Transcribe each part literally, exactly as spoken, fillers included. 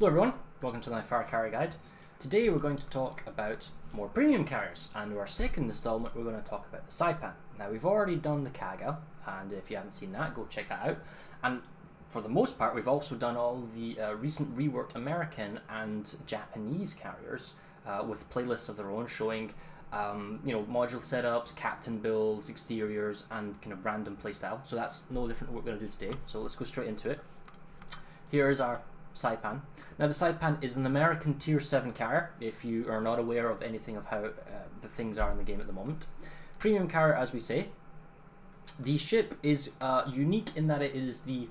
Hello everyone, welcome to the Fara Carrier Guide. Today we're going to talk about more premium carriers, and our second installment we're going to talk about the Saipan. Now we've already done the Kaga, and if you haven't seen that, go check that out. And for the most part we've also done all the uh, recent reworked American and Japanese carriers uh, with playlists of their own showing um, you know, module setups, captain builds, exteriors, and kind of random playstyle. So that's no different what we're going to do today, so let's go straight into it. Here is our Saipan. Now the Saipan is an American tier seven carrier, if you are not aware of anything of how uh, the things are in the game at the moment. Premium carrier, as we say. The ship is uh, unique in that it is the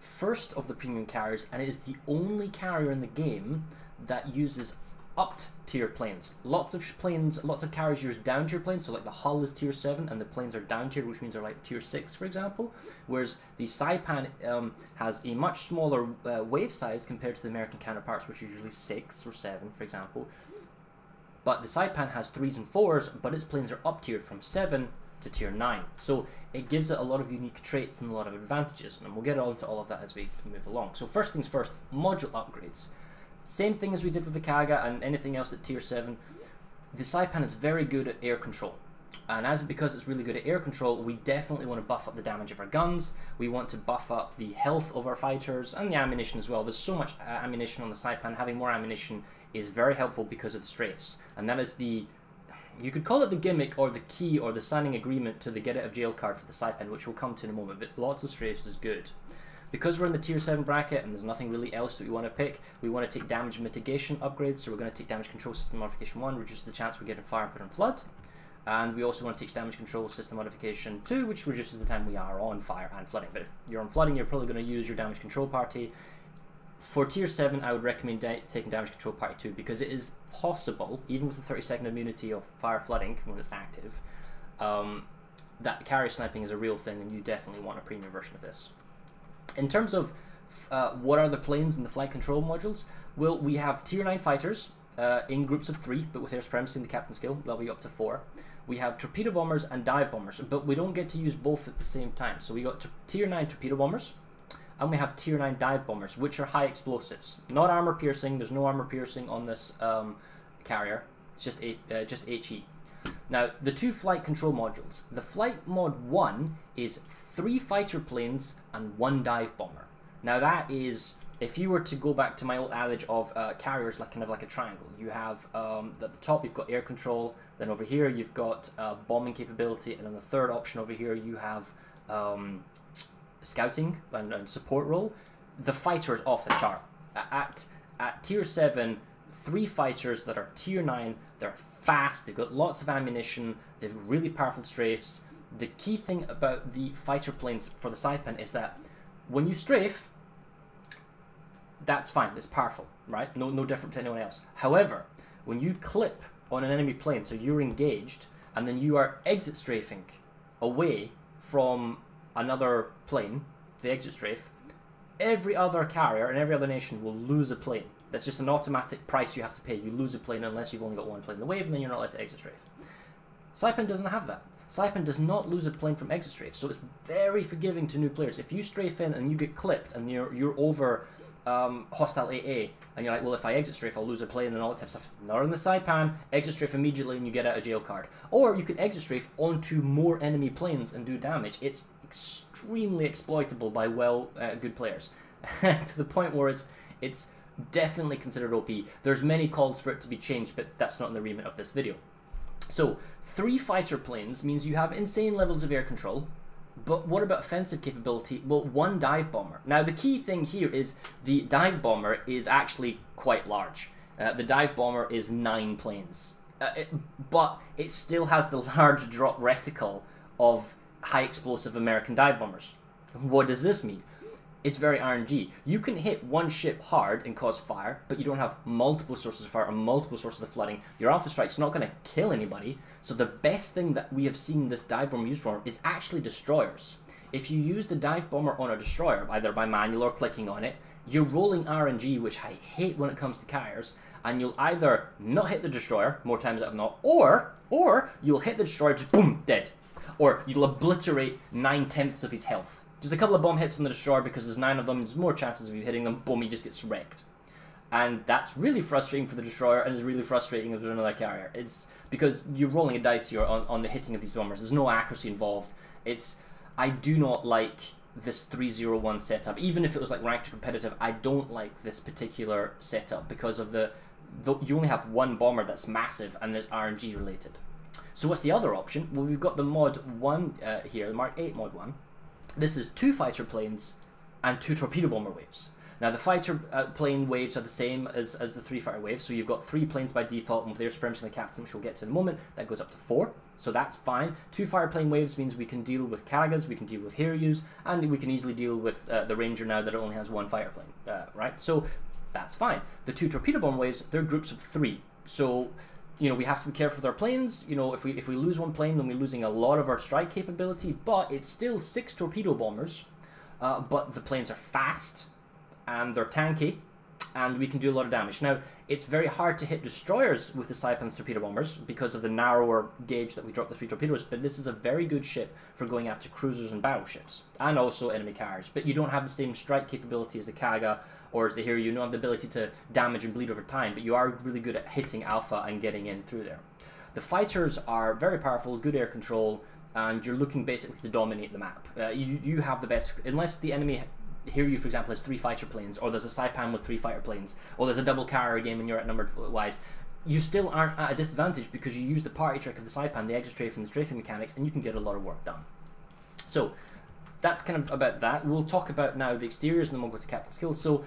first of the premium carriers, and it is the only carrier in the game that uses upped tier planes. Lots of planes, lots of carriers use down tier planes, so like the hull is tier seven and the planes are down tier, which means they're like tier six, for example, whereas the Saipan um, has a much smaller uh, wave size compared to the American counterparts, which are usually six or seven, for example. But the Saipan has threes and fours, but its planes are up tiered from seven to tier nine, so it gives it a lot of unique traits and a lot of advantages, and we'll get on to all of that as we move along. So first things first, module upgrades. Same thing as we did with the Kaga and anything else at tier seven, the Saipan is very good at air control, and as because it's really good at air control, we definitely want to buff up the damage of our guns, we want to buff up the health of our fighters, and the ammunition as well. There's so much uh, ammunition on the Saipan. Having more ammunition is very helpful because of the strafes, and that is the, you could call it the gimmick or the key or the signing agreement to the get out of jail card for the Saipan, which we'll come to in a moment, but lots of strafes is good. Because we're in the tier seven bracket and there's nothing really else that we want to pick, we want to take damage mitigation upgrades, so we're going to take damage control system modification one, reduce the chance we get in fire, put in flood, and we also want to take damage control system modification two, which reduces the time we are on fire and flooding. But if you're on flooding, you're probably going to use your damage control party. For tier seven, I would recommend da taking damage control party two, because it is possible, even with the thirty second immunity of fire flooding when it's active, um, that carrier sniping is a real thing, and you definitely want a premium version of this. In terms of uh, what are the planes in the flight control modules, well, we have tier nine fighters uh, in groups of three, but with air supremacy and the captain skill, they'll be up to four. We have torpedo bombers and dive bombers, but we don't get to use both at the same time. So we got tier nine torpedo bombers, and we have tier nine dive bombers, which are high explosives. Not armor piercing, there's no armor piercing on this um, carrier, it's just, a, uh, just H E. Now, the two flight control modules. The flight mod one is three fighter planes and one dive bomber. Now that is, if you were to go back to my old adage of uh, carriers, like kind of like a triangle. You have, um, at the top you've got air control, then over here you've got uh, bombing capability, and then the third option over here you have um, scouting and, and support role. The fighter is off the chart. At, at tier seven, three fighters that are tier nine, they're fast, they've got lots of ammunition, they've really powerful strafes. The key thing about the fighter planes for the Saipan is that when you strafe, that's fine, it's powerful, right? No, no different to anyone else. However, when you clip on an enemy plane, so you're engaged, and then you are exit strafing away from another plane, the exit strafe, every other carrier and every other nation will lose a plane. That's just an automatic price you have to pay. You lose a plane unless you've only got one plane in the wave, and then you're not allowed to exit strafe. Saipan doesn't have that. Saipan does not lose a plane from exit strafe, so it's very forgiving to new players. If you strafe in and you get clipped and you're, you're over um, hostile A A, and you're like, well, if I exit strafe, I'll lose a plane and all that type of stuff. Not in the Saipan. Exit strafe immediately and you get out of jail card. Or you can exit strafe onto more enemy planes and do damage. It's extremely exploitable by well, uh, good players. To the point where it's it's... definitely considered O P. There's many calls for it to be changed, but that's not in the remit of this video. So, three fighter planes means you have insane levels of air control, but what about offensive capability? Well, one dive bomber. Now, the key thing here is the dive bomber is actually quite large. Uh, the dive bomber is nine planes, uh, it, but it still has the large drop reticle of high explosive American dive bombers. What does this mean? It's very R N G. You can hit one ship hard and cause fire, but you don't have multiple sources of fire or multiple sources of flooding. Your Alpha Strike's not going to kill anybody, so the best thing that we have seen this dive bomber used for is actually destroyers. If you use the dive bomber on a destroyer, either by manual or clicking on it, you're rolling R N G, which I hate when it comes to carriers, and you'll either not hit the destroyer, more times than not, or, or you'll hit the destroyer, just boom, dead. Or you'll obliterate nine tenths of his health. Just a couple of bomb hits on the destroyer because there's nine of them, and there's more chances of you hitting them, boom, he just gets wrecked. And that's really frustrating for the destroyer, and it's really frustrating if there's another carrier. It's because you're rolling a dice here on, on the hitting of these bombers. There's no accuracy involved. It's, I do not like this three zero one setup. Even if it was like ranked or competitive, I don't like this particular setup because of the, the you only have one bomber that's massive and that's R N G related. So what's the other option? Well, we've got the mod one uh, here, the Mark eight mod one. This is two fighter planes and two torpedo bomber waves. Now the fighter uh, plane waves are the same as, as the three fighter waves, so you've got three planes by default, and with their supremacy and the captain, which we'll get to in a moment, that goes up to four, so that's fine. Two fire plane waves means we can deal with Kagas, we can deal with Hiryus, and we can easily deal with uh, the Ranger now that it only has one fighter plane, uh, right? So that's fine. The two torpedo bomb waves, they're groups of three, so you know, we have to be careful with our planes. You know, if we if we lose one plane, then we're losing a lot of our strike capability, but it's still six torpedo bombers, uh, but the planes are fast, and they're tanky, and we can do a lot of damage. Now, it's very hard to hit destroyers with the Saipan's torpedo bombers because of the narrower gauge that we drop the three torpedoes, but this is a very good ship for going after cruisers and battleships, and also enemy carriers. But you don't have the same strike capability as the Kaga or as the Hiryu. You don't have the ability to damage and bleed over time, but you are really good at hitting Alpha and getting in through there. The fighters are very powerful, good air control, and you're looking basically to dominate the map. Uh, you, you have the best, unless the enemy Hiryu, for example, has three fighter planes, or there's a Saipan with three fighter planes, or there's a double carrier game and you're outnumbered wise, you still aren't at a disadvantage because you use the party trick of the Saipan, the extra strafing, the strafing mechanics, and you can get a lot of work done. So that's kind of about that. We'll talk about now the exteriors and then we'll go to capital skills. So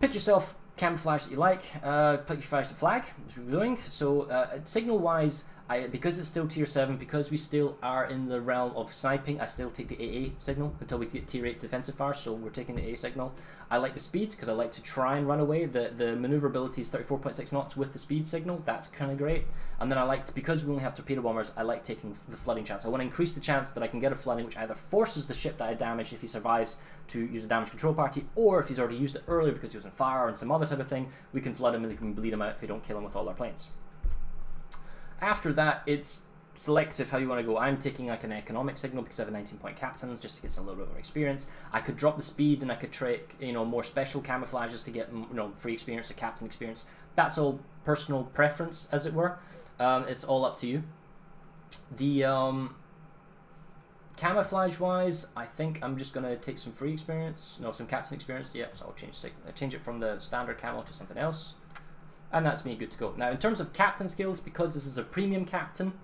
pick yourself camouflage that you like, uh, pick your flash to flag, which we're doing. So uh, signal wise, I, because it's still tier seven, because we still are in the realm of sniping, I still take the A A signal until we get tier eight defensive fire, so we're taking the A A signal. I like the speed, because I like to try and run away. The, the maneuverability is thirty-four point six knots with the speed signal, that's kind of great. And then I like, to, because we only have torpedo bombers, I like taking the flooding chance. I want to increase the chance that I can get a flooding, which either forces the ship that I damage if he survives to use a damage control party, or if he's already used it earlier because he was on fire and some other type of thing, we can flood him and we can bleed him out if we don't kill him with all our planes. After that, it's selective how you want to go. I'm taking like an economic signal because I have a nineteen point captains just to get some little bit more experience. I could drop the speed and I could trick, you know, more special camouflages to get, you know, free experience or captain experience. That's all personal preference, as it were. Um, it's all up to you. The um, camouflage-wise, I think I'm just going to take some free experience. No, some captain experience. Yeah, so I'll change, change it from the standard camo to something else. And that's me good to go. Now in terms of captain skills, because this is a premium captain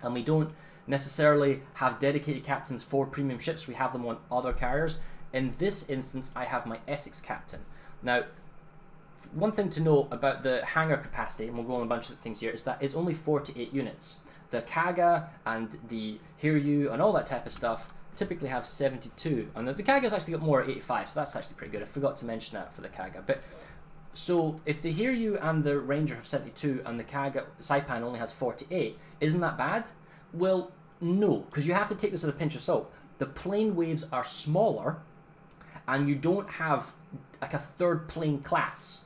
and we don't necessarily have dedicated captains for premium ships, we have them on other carriers. In this instance, I have my Essex captain. Now, one thing to note about the hangar capacity, and we'll go on a bunch of things here, is that it's only forty-eight units. The Kaga and the Hiryu and all that type of stuff typically have seventy-two. And the Kaga's actually got more at eighty-five, so that's actually pretty good. I forgot to mention that for the Kaga. But so if the Hiryu and the Ranger have seventy-two and the Kaga Saipan only has forty-eight, isn't that bad? Well, no, because you have to take this with a pinch of salt. The plane waves are smaller and you don't have like a third plane class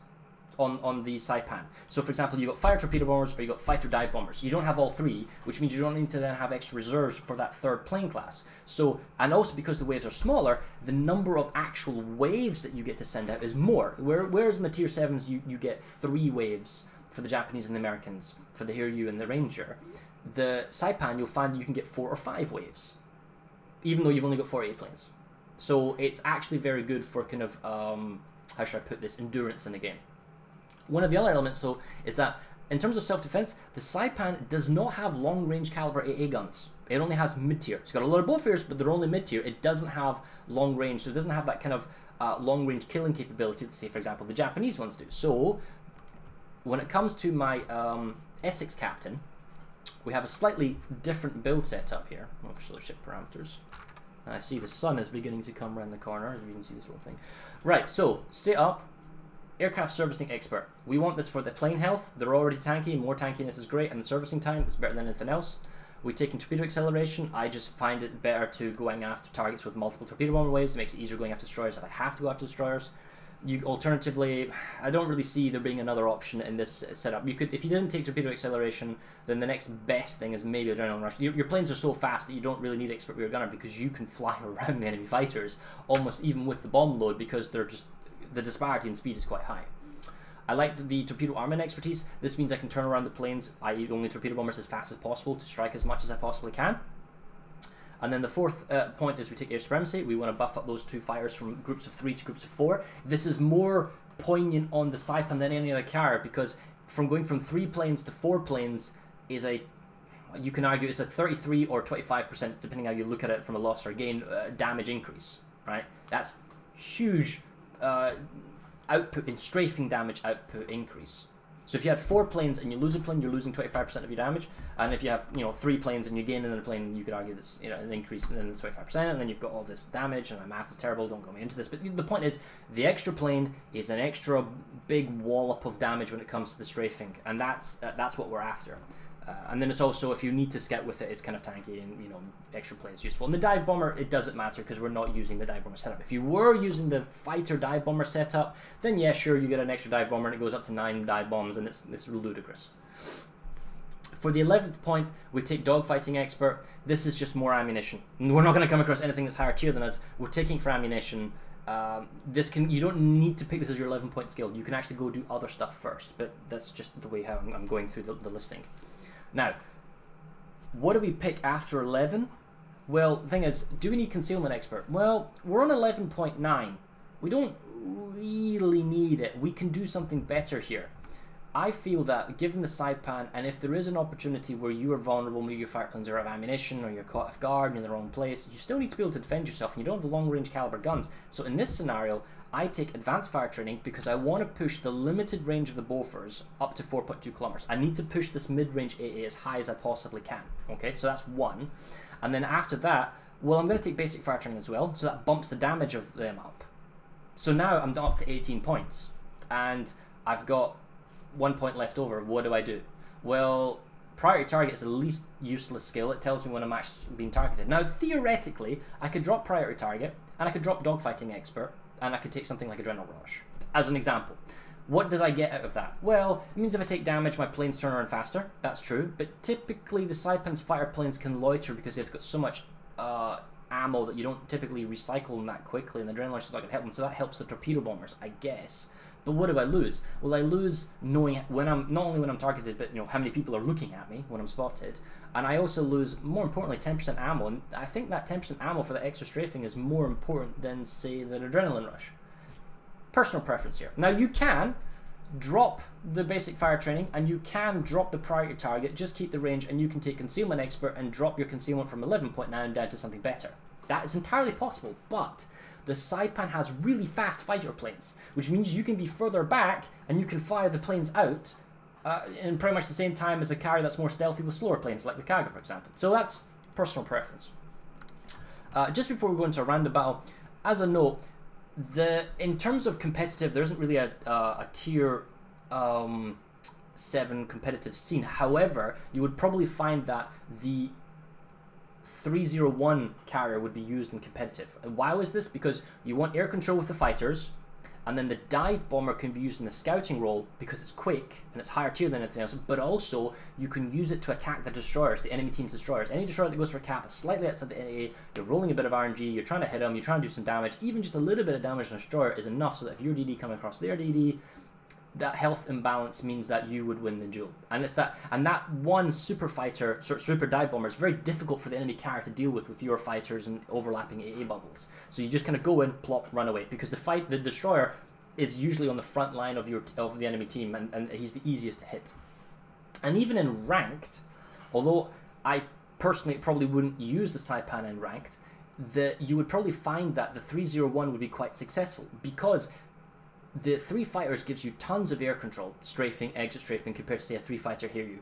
on, on the Saipan. So for example, you've got fire torpedo bombers or you've got fighter dive bombers. You don't have all three, which means you don't need to then have extra reserves for that third plane class. So, and also because the waves are smaller, the number of actual waves that you get to send out is more. Whereas in the tier sevens, you, you get three waves for the Japanese and the Americans, for the Hiryu and the Ranger. The Saipan, you'll find you can get four or five waves, even though you've only got forty-eight planes. So it's actually very good for kind of, um, how should I put this, endurance in the game. One of the other elements, though, is that in terms of self-defense, the Saipan does not have long-range caliber A A guns. It only has mid-tier. It's got a lot of Bofors, but they're only mid-tier. It doesn't have long-range, so it doesn't have that kind of uh, long-range killing capability that, say, for example, the Japanese ones do. So, when it comes to my um, Essex captain, we have a slightly different build setup here. I'll show the ship parameters. And I see the sun is beginning to come around the corner. You can see this whole thing. Right, so, stay up. Aircraft servicing expert. We want this for the plane health. They're already tanky. More tankiness is great, and the servicing time is better than anything else. We take in torpedo acceleration. I just find it better to going after targets with multiple torpedo bomber waves. It makes it easier going after destroyers if I have to go after destroyers. You alternatively, I don't really see there being another option in this setup. You could, if you didn't take torpedo acceleration, then the next best thing is maybe adrenaline rush. Your, your planes are so fast that you don't really need expert rear gunner because you can fly around the enemy fighters almost even with the bomb load because they're just. The disparity in speed is quite high. I like the torpedo armament expertise. This means I can turn around the planes, that is only torpedo bombers, as fast as possible to strike as much as I possibly can. And then the fourth uh, point is we take air supremacy. We want to buff up those two fires from groups of three to groups of four. This is more poignant on the Saipan than any other carrier, because from going from three planes to four planes is a, you can argue it's a thirty-three or twenty-five percent, depending how you look at it from a loss or gain, uh, damage increase, right? That's huge uh, output in strafing damage output increase. So if you had four planes and you lose a plane, you're losing twenty-five percent of your damage. And if you have, you know, three planes and you gain another plane, you could argue this, you know, an increase in twenty-five percent, and then you've got all this damage, and my math is terrible, don't go into this. But the point is, the extra plane is an extra big wallop of damage when it comes to the strafing, and that's, uh, that's what we're after. Uh, and then it's also, if you need to scout with it, it's kind of tanky, and, you know, extra plane is useful. And the dive bomber, it doesn't matter because we're not using the dive bomber setup. If you were using the fighter dive bomber setup, then yeah, sure, you get an extra dive bomber and it goes up to nine dive bombs, and it's, it's ludicrous. For the eleventh point, we take dogfighting expert. This is just more ammunition. We're not going to come across anything that's higher tier than us. We're taking for ammunition. Um, this can, you don't need to pick this as your eleven point skill. You can actually go do other stuff first, but that's just the way how I'm, I'm going through the, the listing. Now, what do we pick after eleven? Well, the thing is, do we need concealment expert? Well, we're on eleven point nine. We don't really need it. We can do something better here. I feel that, given the Saipan, and if there is an opportunity where you are vulnerable, maybe your fire planes are out of ammunition, or you're caught off guard and you're in the wrong place, you still need to be able to defend yourself, and you don't have the long-range caliber guns. So in this scenario, I take advanced fire training because I want to push the limited range of the Bofors up to four point two kilometers. I need to push this mid-range A A as high as I possibly can. Okay, so that's one. And then after that, well, I'm going to take basic fire training as well, so that bumps the damage of them up. So now I'm up to eighteen points, and I've got one point left over. What do I do? Well, priority target is the least useless skill. It tells me when I'm actually being targeted. Now, theoretically, I could drop priority target, and I could drop dogfighting expert, and I could take something like adrenaline rush, as an example. What does I get out of that? Well, it means if I take damage, my planes turn around faster. That's true. But typically, the Saipan's fire planes can loiter because they've got so much uh, ammo that you don't typically recycle them that quickly, and the adrenaline rush is not going to help them. So that helps the torpedo bombers, I guess. But what do I lose? Well, I lose knowing when I'm, not only when I'm targeted, but, you know, how many people are looking at me when I'm spotted. And I also lose, more importantly, ten percent ammo. And I think that ten percent ammo for the extra strafing is more important than, say, the adrenaline rush. Personal preference here. Now, you can drop the basic fire training, and you can drop the priority target, just keep the range, and you can take concealment expert and drop your concealment from eleven point nine down to something better. That is entirely possible, but the Saipan has really fast fighter planes, which means you can be further back and you can fire the planes out uh, in pretty much the same time as a carrier that's more stealthy with slower planes, like the Kaga, for example. So that's personal preference. Uh, just before we go into a random battle, as a note, the in terms of competitive, there isn't really a, uh, a tier um, seven competitive scene. However, you would probably find that the three zero one carrier would be used in competitive. And why is this? Because you want air control with the fighters, and then the dive bomber can be used in the scouting role because it's quick and it's higher tier than anything else, but also you can use it to attack the destroyers, the enemy team's destroyers. Any destroyer that goes for a cap is slightly outside the N A A, you're rolling a bit of R N G, you're trying to hit them, you're trying to do some damage. Even just a little bit of damage on a destroyer is enough so that if your D D comes across their D D, that health imbalance means that you would win the duel. And it's that, and that one super fighter, super dive bomber is very difficult for the enemy carrier to deal with with your fighters and overlapping A A bubbles. So you just kind of go in, plop, run away, because the fight, the destroyer is usually on the front line of your of the enemy team, and, and he's the easiest to hit. And even in ranked, although I personally probably wouldn't use the Saipan in ranked, the, you would probably find that the three zero one would be quite successful, because the three fighters gives you tons of air control, strafing, exit strafing, compared to, say, a three fighter Hiryu.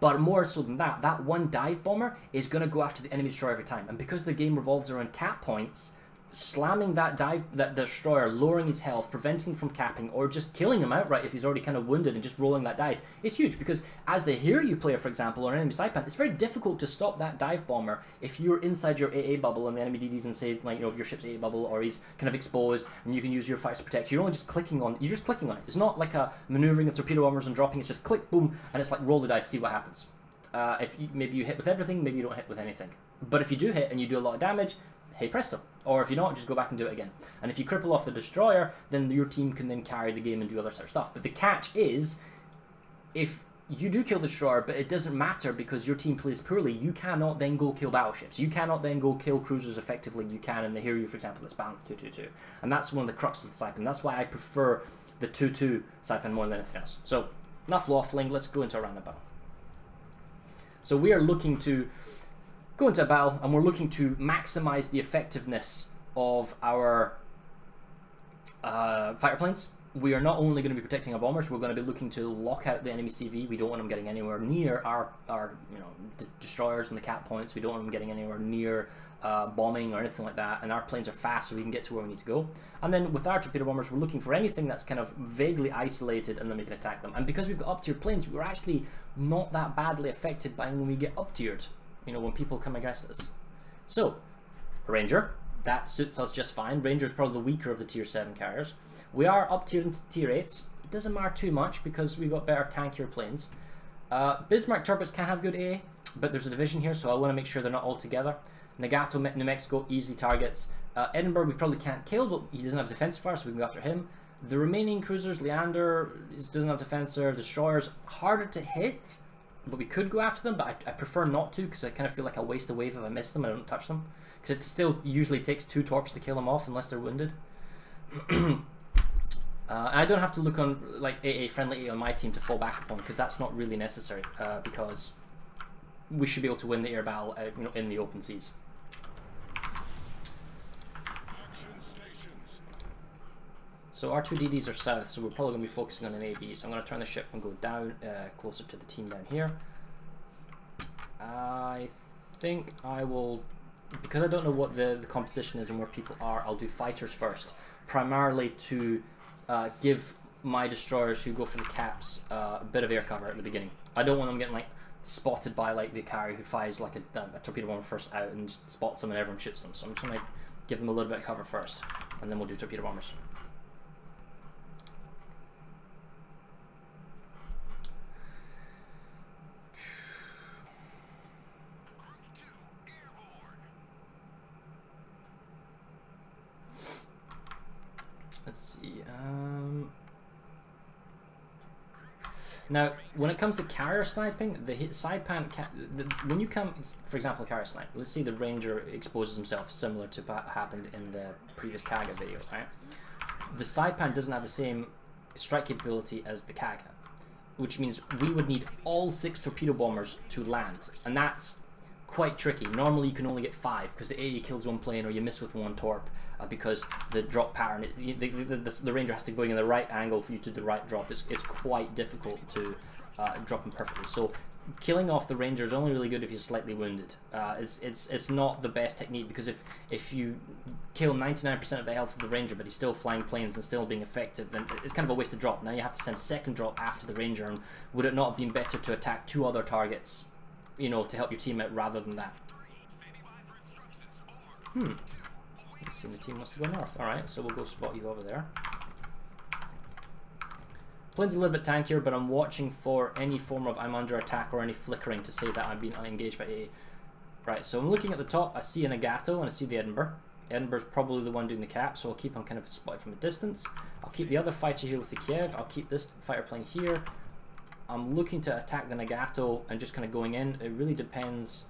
But more so than that, that one dive bomber is going to go after the enemy destroyer every time. And because the game revolves around cap points, slamming that dive, that destroyer, lowering his health, preventing him from capping, or just killing him outright if he's already kind of wounded and just rolling that dice, is huge. Because as the Hiryu player, for example, or an enemy Saipan, it's very difficult to stop that dive bomber if you're inside your A A bubble and the enemy D Ds and, say, like, you know, your ship's A A bubble, or he's kind of exposed and you can use your fighters to protect. You're only just clicking on, you're just clicking on it. It's not like a maneuvering of torpedo bombers and dropping. It's just click, boom, and it's like roll the dice, see what happens. Uh, if you, maybe you hit with everything, maybe you don't hit with anything. But if you do hit and you do a lot of damage, hey presto, or if you're not, just go back and do it again. And if you cripple off the destroyer, then your team can then carry the game and do other sort of stuff. But the catch is, if you do kill the destroyer, but it doesn't matter because your team plays poorly, you cannot then go kill battleships. You cannot then go kill cruisers effectively. You can in the Hiryu, for example, that's balanced two two two. And that's one of the cruxes of the Saipan. That's why I prefer the two two Saipan more than anything else. So, enough waffling, let's go into a random battle. So we are looking to go into a battle, and we're looking to maximize the effectiveness of our uh, fighter planes. We are not only going to be protecting our bombers, we're going to be looking to lock out the enemy C V. We don't want them getting anywhere near our, our you know, d destroyers and the cap points. We don't want them getting anywhere near uh, bombing or anything like that. And our planes are fast, so we can get to where we need to go. And then with our torpedo bombers, we're looking for anything that's kind of vaguely isolated, and then we can attack them. And because we've got up-tier planes, we're actually not that badly affected by when we get up-tiered, you know, when people come against us. So, Ranger. That suits us just fine. Ranger is probably the weaker of the tier seven carriers. We are up tier into tier eights. It doesn't matter too much because we've got better tankier planes. Uh, Bismarck Tirpitz can have good A A, but there's a division here, so I want to make sure they're not all together. Nagato, New Mexico, easy targets. Uh, Edinburgh we probably can't kill, but he doesn't have defensive fire, so we can go after him. The remaining cruisers, Leander doesn't have defensor. Destroyers, harder to hit, but we could go after them, but I, I prefer not to because I kind of feel like I'll waste a wave if I miss them and I don't touch them. Because it still usually takes two torps to kill them off unless they're wounded. uh, I don't have to look on like A A friendly A A on my team to fall back upon because that's not really necessary uh, because we should be able to win the air battle uh, you know, in the open seas. So our two D Ds are south, so we're probably going to be focusing on an A B. So I'm going to turn the ship and go down, uh, closer to the team down here. I think I will, because I don't know what the, the composition is and where people are, I'll do fighters first. Primarily to uh, give my destroyers who go for the caps uh, a bit of air cover at the beginning. I don't want them getting like spotted by like the carrier who fires like a, a torpedo bomber first out and just spots them and everyone shoots them. So I'm just going to give them a little bit of cover first, and then we'll do torpedo bombers. Um, now, when it comes to carrier sniping, the hit Saipan, the, when you come, for example, carrier snipe, let's see the Ranger exposes himself, similar to what happened in the previous Kaga video, right? The Saipan doesn't have the same strike capability as the Kaga, which means we would need all six torpedo bombers to land, and that's quite tricky. Normally you can only get five because the A E kills one plane or you miss with one torp uh, because the drop pattern, it, the, the, the, the Ranger has to go in the right angle for you to do the right drop. It's, it's quite difficult to uh, drop them perfectly. So killing off the Ranger is only really good if you're slightly wounded. Uh, it's, it's, it's not the best technique because if, if you kill ninety-nine percent of the health of the Ranger but he's still flying planes and still being effective, then it's kind of a wasted drop. Now you have to send a second drop after the Ranger, and would it not have been better to attack two other targets, you know, to help your team out rather than that? Hmm. Let's see, the team wants to go north. Alright, so we'll go spot you over there. Plane's a little bit tankier, but I'm watching for any form of I'm under attack or any flickering to say that I'm being engaged by A A. Right, so I'm looking at the top, I see a Nagato and I see the Edinburgh. Edinburgh's probably the one doing the cap, so I'll keep him kind of spotted from a distance. I'll keep the other fighter here with the Kiev, I'll keep this fighter plane here. I'm looking to attack the Nagato and just kind of going in. It really depends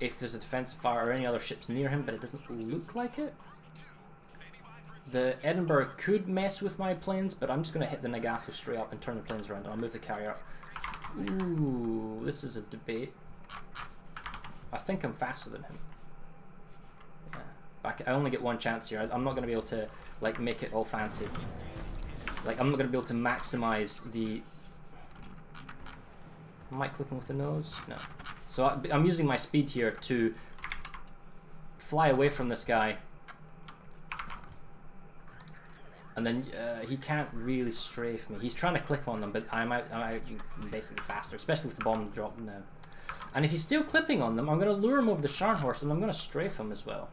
if there's a defensive fire or any other ships near him, but it doesn't look like it. The Edinburgh could mess with my planes, but I'm just going to hit the Nagato straight up and turn the planes around. I'll move the carrier up. Ooh, this is a debate. I think I'm faster than him. Yeah, back, I only get one chance here. I'm not going to be able to like make it all fancy. Like I'm not going to be able to maximize the... Am I clipping with the nose? No. So I, I'm using my speed here to fly away from this guy. And then uh, he can't really strafe me. He's trying to click on them, but I'm, out, I'm out basically faster, especially with the bomb drop now. And if he's still clipping on them, I'm going to lure him over the Scharnhorst and I'm going to strafe him as well.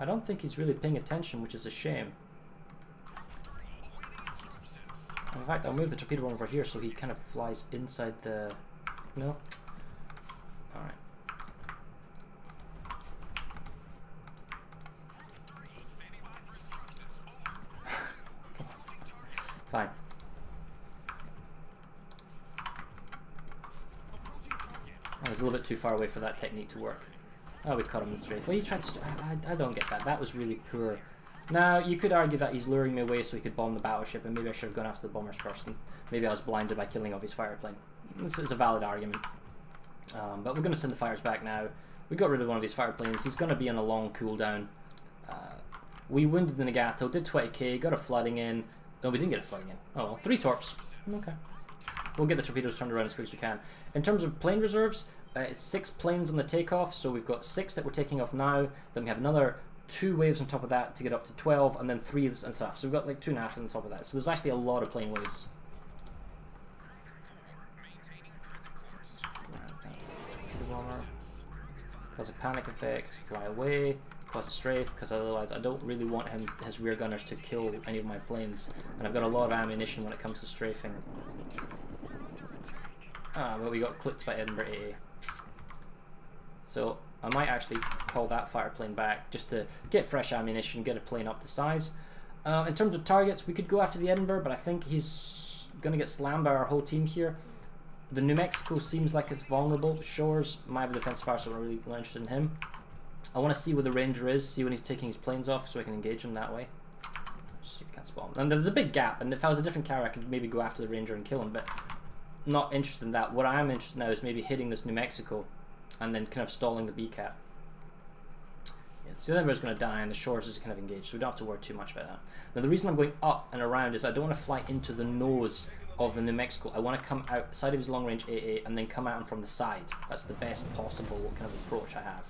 I don't think he's really paying attention, which is a shame. In fact, I'll move the torpedo bomber over here so he kind of flies inside the... No? Alright. Fine. I was a little bit too far away for that technique to work. Oh, we caught him in the strafe. Well, you tried to... I, I don't get that. That was really poor. Now, you could argue that he's luring me away so he could bomb the battleship, and maybe I should have gone after the bombers first, and maybe I was blinded by killing off his fireplane. This is a valid argument. Um, but we're going to send the fires back now. We got rid of one of his fireplanes. He's going to be on a long cooldown. Uh, we wounded the Nagato, did twenty K, got a flooding in. No, we didn't get a flooding in. Oh, well, three torps. Okay. We'll get the torpedoes turned around as quick as we can. In terms of plane reserves, uh, it's six planes on the takeoff, so we've got six that we're taking off now. Then we have another two waves on top of that to get up to twelve, and then three and stuff. So we've got like two and a half on the top of that. So there's actually a lot of plane waves. Cause a panic effect, fly away, cause a strafe, because otherwise I don't really want him, his rear gunners to kill any of my planes, and I've got a lot of ammunition when it comes to strafing. Ah, well, we got clipped by Edinburgh A A. So I might actually call that fire plane back just to get fresh ammunition, get a plane up to size. Uh, in terms of targets, we could go after the Edinburgh, but I think he's going to get slammed by our whole team here. The New Mexico seems like it's vulnerable. Shores might have a defense fire, so we're really not interested in him. I want to see where the Ranger is, see when he's taking his planes off, so I can engage him that way. Just see if I can spot him. And there's a big gap, and if I was a different carrier, I could maybe go after the Ranger and kill him, but not interested in that. What I am interested in now is maybe hitting this New Mexico, and then kind of stalling the B-cap. Yeah, so the Edinburgh's going to die, and the Shores is kind of engaged, so we don't have to worry too much about that. Now, the reason I'm going up and around is I don't want to fly into the nose of the New Mexico. I want to come outside of his long range A A and then come at him from the side. That's the best possible kind of approach I have.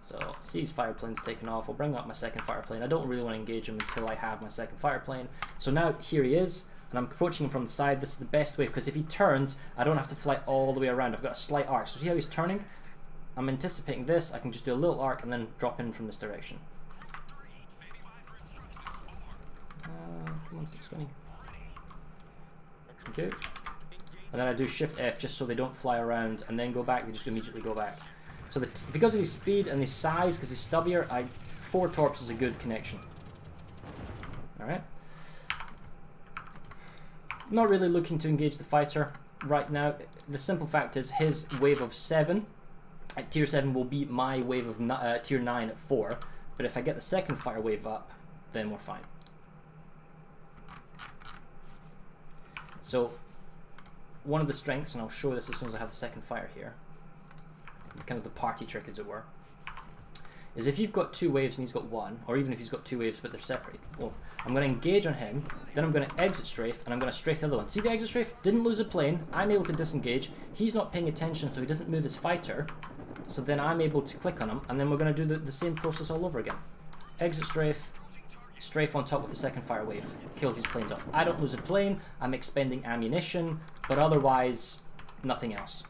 So, see his fireplane's taken off. I'll bring up my second fireplane. I don't really want to engage him until I have my second fireplane. So now here he is, and I'm approaching him from the side. This is the best way, because if he turns, I don't have to fly all the way around. I've got a slight arc. So see how he's turning? I'm anticipating this. I can just do a little arc and then drop in from this direction. six twenty. Okay. And then I do shift F just so they don't fly around and then go back. They just immediately go back. So the t because of his speed and his size, because he's stubbier, I four torps is a good connection. Alright. Not really looking to engage the fighter right now. The simple fact is his wave of seven at tier seven will be my wave of uh, tier nine at four. But if I get the second fire wave up, then we're fine. So, one of the strengths, and I'll show this as soon as I have the second fire here, kind of the party trick as it were, is if you've got two waves and he's got one, or even if he's got two waves but they're separate, well, I'm going to engage on him, then I'm going to exit strafe, and I'm going to strafe the other one. See the exit strafe? Didn't lose a plane, I'm able to disengage, he's not paying attention so he doesn't move his fighter, so then I'm able to click on him, and then we're going to do the, the same process all over again. Exit strafe, strafe on top with the second fire wave, kills these planes off. I don't lose a plane, I'm expending ammunition, but otherwise, nothing else.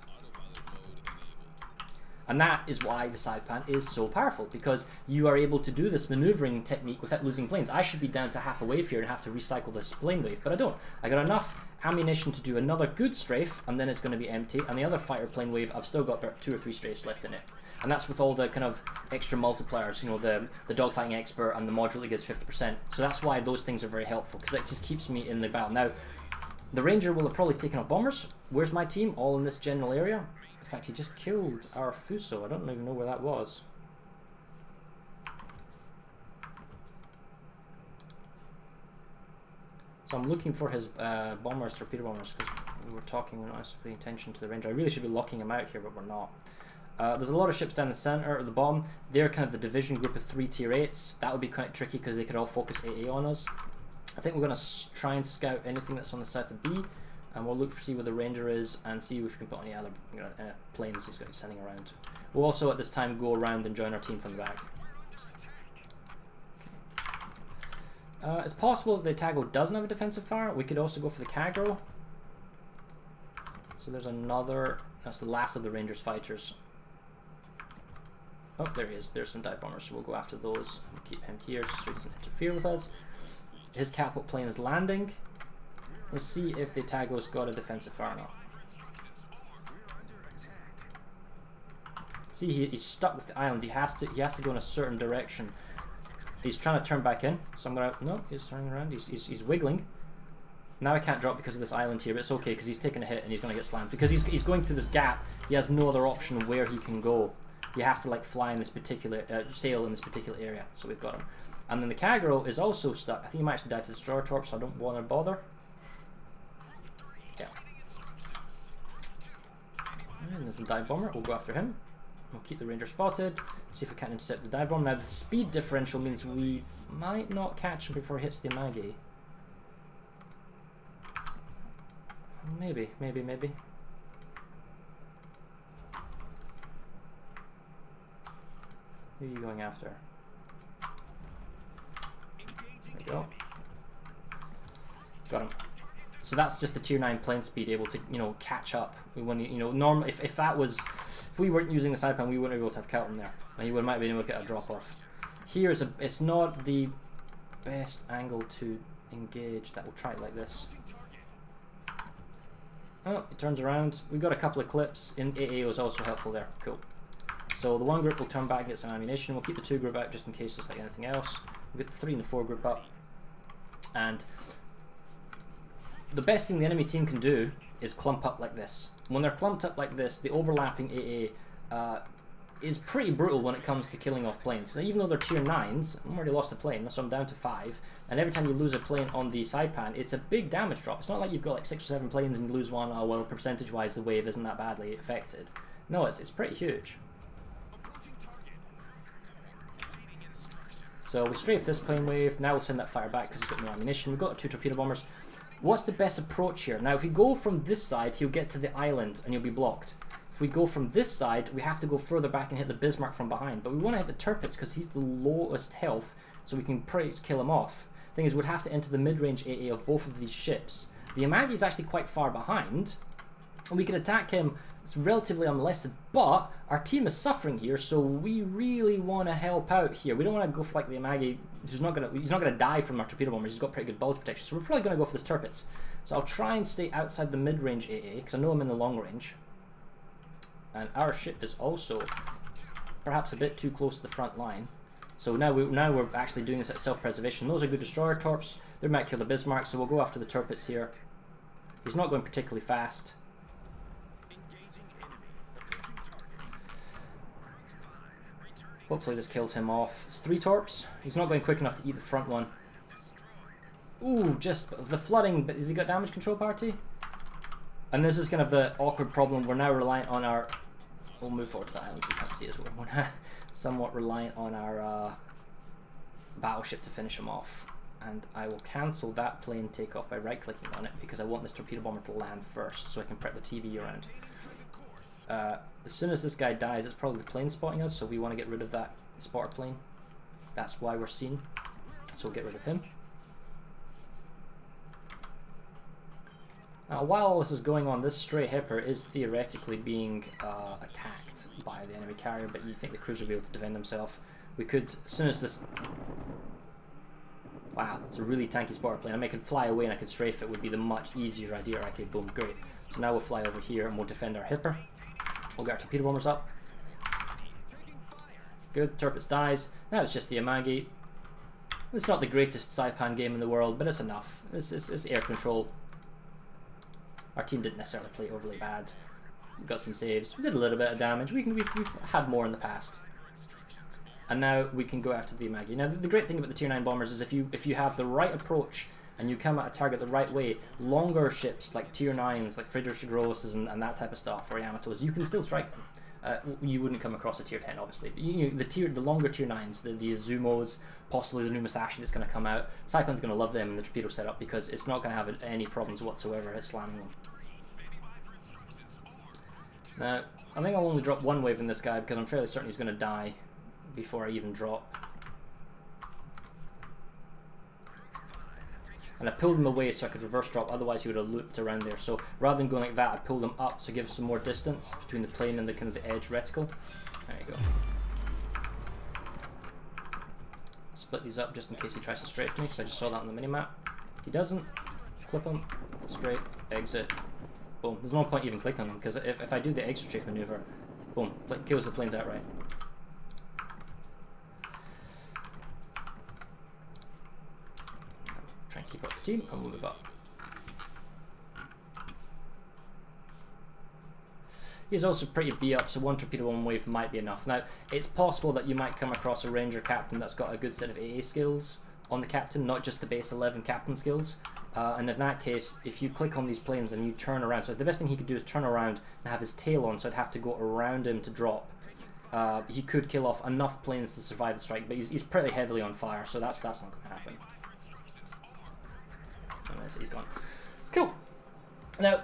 And that is why the Saipan is so powerful, because you are able to do this maneuvering technique without losing planes. I should be down to half a wave here and have to recycle this plane wave, but I don't. I got enough ammunition to do another good strafe, and then it's going to be empty, and the other fighter plane wave, I've still got about two or three strafes left in it. And that's with all the kind of extra multipliers, you know, the, the dogfighting expert and the module that gives fifty percent. So that's why those things are very helpful, because it just keeps me in the battle. Now, the Ranger will have probably taken off bombers. Where's my team? All in this general area. In fact, he just killed our Fuso. I don't even know where that was. So I'm looking for his uh, bombers, torpedo bombers, because we were talking, we're not paying attention to the Ranger. I really should be locking him out here, but we're not. Uh, there's a lot of ships down the center of the bomb. They're kind of the division group of three tier eights. That would be quite tricky because they could all focus A A on us. I think we're going to try and scout anything that's on the south of B, and we'll look for see where the Ranger is and see if we can put any other you know, uh, planes he's got sending around. We'll also at this time go around and join our team from the back. Uh, it's possible that the Tago doesn't have a defensive fire. We could also go for the Kagero. So there's another... That's the last of the Rangers fighters. Oh, there he is. There's some dive bombers, so we'll go after those and keep him here just so he doesn't interfere with us. His catapult plane is landing. We'll see if the Tago's got a defensive fire or not. See, he, he's stuck with the island. He has to. He has to go in a certain direction. He's trying to turn back in, so I'm gonna, no, he's turning around, he's, he's, he's wiggling. Now I can't drop because of this island here, but it's okay because he's taking a hit and he's gonna get slammed. Because he's, he's going through this gap, he has no other option where he can go. He has to like fly in this particular, uh, sail in this particular area, so we've got him. And then the Kagero is also stuck. I think he might actually die to the Destroyer Torps, so I don't want to bother. Yeah. And there's a dive bomber, we'll go after him. We'll keep the Ranger spotted, see if we can intercept the dive bomb. Now the speed differential means we might not catch him before he hits the Amagi. Maybe, maybe, maybe. Who are you going after? There we go. Got him. So that's just the tier nine plane speed, able to, you know, catch up. We wouldn't, you know, normal. If, if that was, if we weren't using the Saipan, we wouldn't be able to have caught him there. And he would might be able to get a drop off. Here is a, it's not the best angle to engage. That will try it like this. Oh, it turns around. We got a couple of clips. In A A was also helpful there. Cool. So the one group will turn back and get some ammunition. We'll keep the two group out just in case it's like anything else. We'll get the three and the four group up. And the best thing the enemy team can do is clump up like this. When they're clumped up like this, the overlapping A A uh, is pretty brutal when it comes to killing off planes. Now even though they're tier nines, I've already lost a plane, so I'm down to five, and every time you lose a plane on the Saipan, it's a big damage drop. It's not like you've got like six or seven planes and you lose one, oh well, percentage-wise the wave isn't that badly affected. No, it's, it's pretty huge. So we strafe this plane wave, now we'll send that fire back because it's got no ammunition. We've got two torpedo bombers. What's the best approach here? Now if you go from this side, he'll get to the island and you'll be blocked. If we go from this side, we have to go further back and hit the Bismarck from behind. But we want to hit the Tirpitz because he's the lowest health, so we can pretty much kill him off. Thing is, we'd have to enter the mid-range A A of both of these ships. The Amagi is actually quite far behind, and we can attack him. It's relatively unmolested, but our team is suffering here, so we really want to help out here. We don't want to go for like the Amagi, who's not gonna, he's not going to die from our torpedo bombers. He's got pretty good bulge protection, so we're probably going to go for this Tirpitz. So I'll try and stay outside the mid-range A A, because I know I'm in the long range. And our ship is also perhaps a bit too close to the front line. So now, we, now we're actually doing this at self-preservation. Those are good destroyer torps. They might kill the Bismarck, so we'll go after the Tirpitz here. He's not going particularly fast. Hopefully this kills him off. It's three torps. He's not going quick enough to eat the front one. Ooh, just the flooding. But has he got damage control party? And this is kind of the awkward problem. We're now reliant on our... We'll move forward to the islands. We can't see as well. We're now somewhat reliant on our uh, battleship to finish him off. And I will cancel that plane takeoff by right-clicking on it because I want this torpedo bomber to land first so I can prep the T V around. Uh, as soon as this guy dies, it's probably the plane spotting us, so we want to get rid of that spotter plane. That's why we're seen. So we'll get rid of him. Now, while all this is going on, this stray hipper is theoretically being uh, attacked by the enemy carrier, but you think the cruiser will be able to defend himself. We could, as soon as this... Wow, it's a really tanky spotter plane. I mean, I could fly away and I could strafe it. It would be the much easier idea. Okay, boom, great. So now we'll fly over here and we'll defend our hipper. We'll get our torpedo bombers up. Good, Tirpitz dies. Now it's just the Amagi. It's not the greatest Saipan game in the world, but it's enough. It's, it's, it's air control. Our team didn't necessarily play overly bad. We got some saves. We did a little bit of damage. We can, we've, we've had more in the past. And now we can go after the Amagi. Now, the, the great thing about the tier nine bombers is if you if you have the right approach and you come at a target the right way, longer ships like tier nines, like Friedrich der Grosse and, and that type of stuff, or Yamatos, you can still strike them. Uh, you wouldn't come across a tier ten, obviously. But you, you, the tier, the longer tier nines, the, the Izumos, possibly the new Musashi that's going to come out, Saipan's going to love them in the torpedo setup because it's not going to have any problems whatsoever at slamming them. Now, I think I'll only drop one wave in this guy because I'm fairly certain he's going to die before I even drop. And I pulled him away so I could reverse drop, otherwise he would have looped around there. So rather than going like that, I pulled him up to give some more distance between the plane and the kind of the edge reticle. There you go. Split these up just in case he tries to strafe me, because I just saw that on the minimap. He doesn't. Clip him, strafe, exit. Boom. There's no point even clicking on him, because if, if I do the extra strafe maneuver, boom, kills the planes outright. fifteen, and we'll move up. He's also pretty beat up, so one torpedo one wave might be enough. Now, it's possible that you might come across a Ranger captain that's got a good set of A A skills on the captain, not just the base eleven captain skills. Uh, and in that case, if you click on these planes and you turn around, so the best thing he could do is turn around and have his tail on, so I'd have to go around him to drop. Uh, he could kill off enough planes to survive the strike, but he's, he's pretty heavily on fire, so that's, that's not going to happen. Unless he's gone. Cool. Now,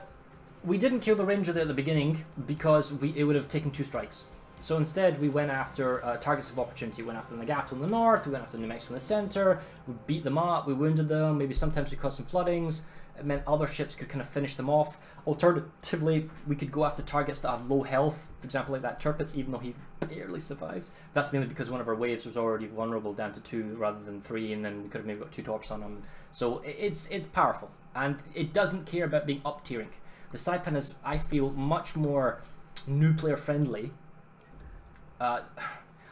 we didn't kill the Ranger there at the beginning because we, it would have taken two strikes. So instead we went after uh, targets of opportunity. We went after Nagato in the north, we went after New Mexico in the centre, we beat them up, we wounded them, maybe sometimes we caused some floodings. It meant other ships could kind of finish them off. Alternatively, we could go after targets that have low health, for example like that Tirpitz, even though he barely survived. That's mainly because one of our waves was already vulnerable down to two rather than three, and then we could have maybe got two torps on him. So it's, it's powerful, and it doesn't care about being up-tiering. The Saipan is, I feel, much more new player friendly. Uh,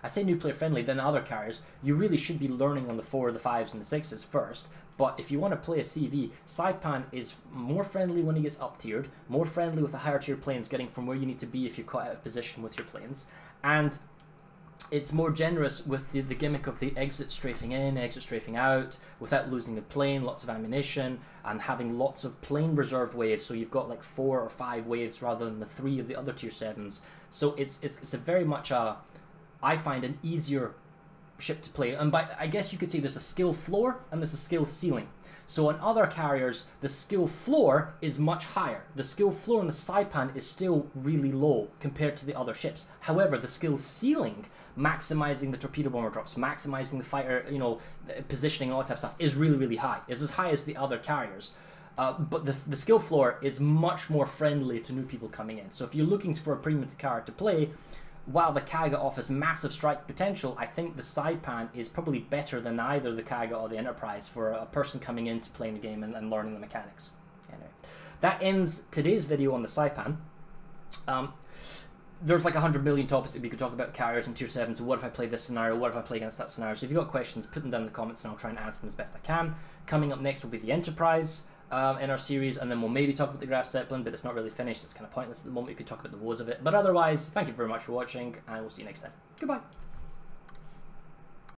I say new player friendly than other carriers. You really should be learning on the four, the fives, and the sixes first. But if you want to play a C V, Saipan is more friendly when he gets up tiered, more friendly with the higher tier planes, getting from where you need to be if you're caught out of position with your planes, and it's more generous with the, the gimmick of the exit strafing in, exit strafing out, without losing the plane, lots of ammunition, and having lots of plane reserve waves, so you've got like four or five waves rather than the three of the other tier sevens. So it's, it's, it's a very much, a, I find, an easier ship to play, and by, I guess you could say there's a skill floor and there's a skill ceiling. So on other carriers, the skill floor is much higher. The skill floor on the Saipan is still really low compared to the other ships. However, the skill ceiling, maximizing the torpedo bomber drops, maximizing the fighter, you know, positioning, all that type of stuff, is really, really high. It's as high as the other carriers. Uh, but the, the skill floor is much more friendly to new people coming in. So if you're looking for a premium carrier to play, while the Kaga offers massive strike potential, I think the Saipan is probably better than either the Kaga or the Enterprise for a person coming in to playing the game and, and learning the mechanics. Anyway, that ends today's video on the Saipan. Um, there's like a hundred million topics that we could talk about, carriers and tier sevens, so what if I play this scenario, what if I play against that scenario. So if you've got questions, put them down in the comments and I'll try and answer them as best I can. Coming up next will be the Enterprise. Um, in our series, and then we'll maybe talk about the Graf Zeppelin, but it's not really finished, it's kind of pointless at the moment. We could talk about the woes of it, but otherwise, thank you very much for watching, and we'll see you next time. Goodbye!